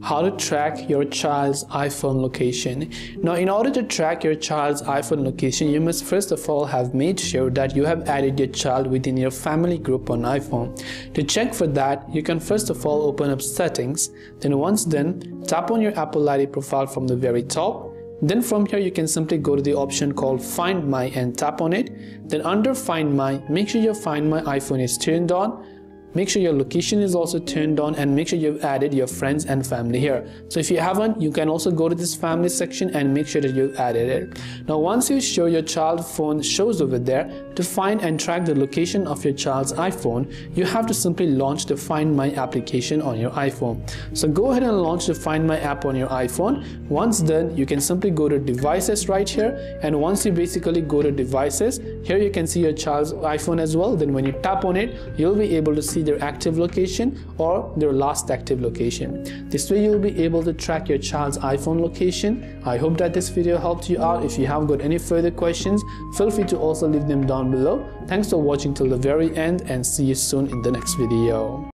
How to track your child's iPhone location. Now, in order to track your child's iPhone location, you must first of all have made sure that you have added your child within your family group on iPhone. To check for that, you can first of all open up Settings, then once done, tap on your Apple ID profile from the very top. Then from here you can simply go to the option called Find My and tap on it. Then under Find My, make sure your Find My iPhone is turned on. Make sure your location is also turned on and make sure you've added your friends and family here. So if you haven't, you can also go to this family section and make sure that you've added it. Now once you show your child's phone shows over there, to find and track the location of your child's iPhone, you have to simply launch the Find My application on your iPhone. So go ahead and launch the Find My app on your iPhone. Once done, you can simply go to Devices right here, and once you basically go to Devices, here you can see your child's iPhone as well. Then when you tap on it, you'll be able to see their active location or their last active location. This way you'll be able to track your child's iPhone location. I hope that this video helped you out. If you have got any further questions, feel free to also leave them down below. Thanks for watching till the very end and see you soon in the next video.